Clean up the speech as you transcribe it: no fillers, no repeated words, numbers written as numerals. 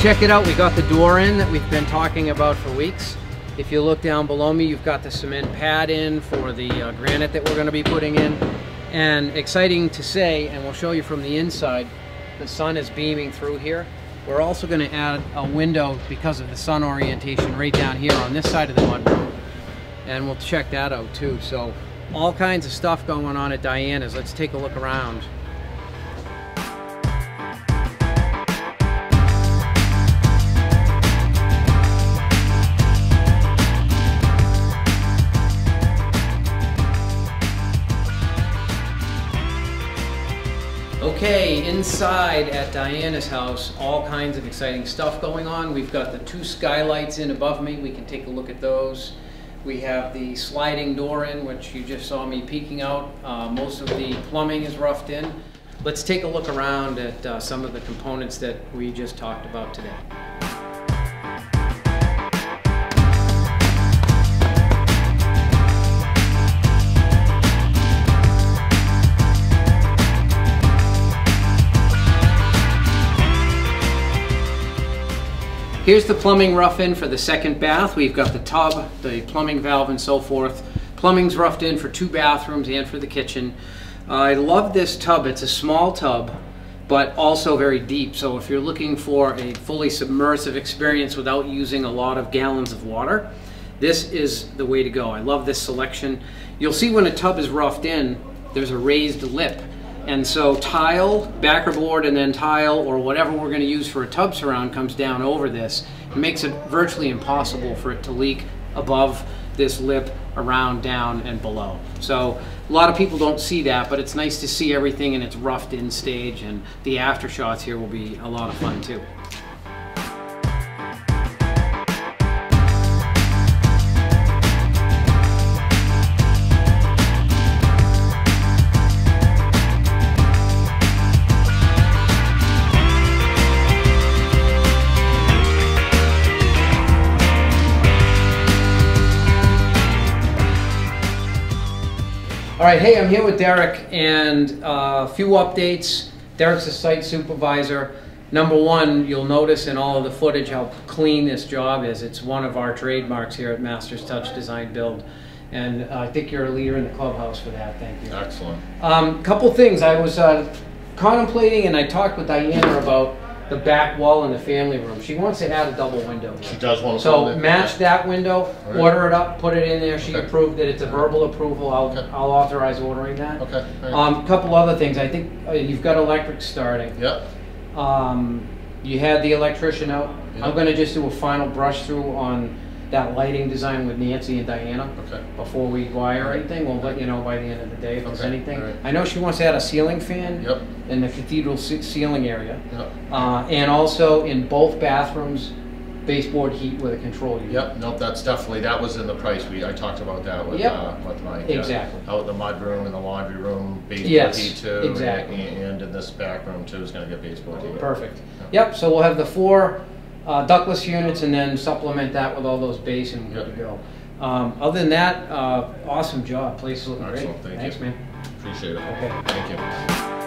check it out. We got the door in that we've been talking about for weeks. If you look down below me, you've got the cement pad in for the granite that we're going to be putting in. And exciting to say, and we'll show you from the inside, the sun is beaming through here. We're also going to add a window because of the sun orientation right down here on this side of the mudroom. And we'll check that out too. So all kinds of stuff going on at Diana's. Let's take a look around. Okay, inside at Diana's house, all kinds of exciting stuff going on. We've got the two skylights in above me. We can take a look at those. We have the sliding door in, which you just saw me peeking out. Most of the plumbing is roughed in. Let's take a look around at some of the components that we just talked about today. Here's the plumbing rough in for the second bath. We've got the tub, the plumbing valve, and so forth. Plumbing's roughed in for two bathrooms and for the kitchen. I love this tub. It's a small tub, but also very deep. So if you're looking for a fully submersive experience without using a lot of gallons of water, this is the way to go. I love this selection. You'll see when a tub is roughed in, there's a raised lip. And so tile, backer board, and then tile, or whatever we're going to use for a tub surround, comes down over this. It makes it virtually impossible for it to leak above this lip, around, down, and below. So a lot of people don't see that, but it's nice to see everything in its roughed in stage, and the aftershots here will be a lot of fun too. All right, hey, I'm here with Derek, and a few updates. Derek's the site supervisor. Number one, you'll notice in all of the footage how clean this job is. It's one of our trademarks here at Masters Touch Design Build, and I think you're a leader in the clubhouse for that. Thank you. Excellent. Couple things I was contemplating, and I talked with Diana about the back wall in the family room. She wants to add a double window. She does want to. So match that window, right. Order it up, put it in there. She approved that. It's a verbal approval. I'll authorize ordering that. Okay. Right. Couple other things. I think you've got electric starting. Yep. You had the electrician out. Yep. I'm going to just do a final brush through on that lighting design with Nancy and Diana. Okay. Before we wire anything, we'll let you know by the end of the day if there's anything. Right. I know she wants to add a ceiling fan in the cathedral ceiling area. Yep. And also in both bathrooms, baseboard heat with a control unit. Yep, nope, that's definitely, that was in the price. I talked about that with Mike. Exactly. Out in the mud room, in the laundry room, baseboard heat too. Exactly. And in this back room too is going to get baseboard heat. Perfect. Yep, so we'll have the four ductless units, and then supplement that with all those bays, and we're good to go. Other than that, awesome job. Place is looking great. Excellent. Thanks, man. Appreciate it. Okay. Thank you.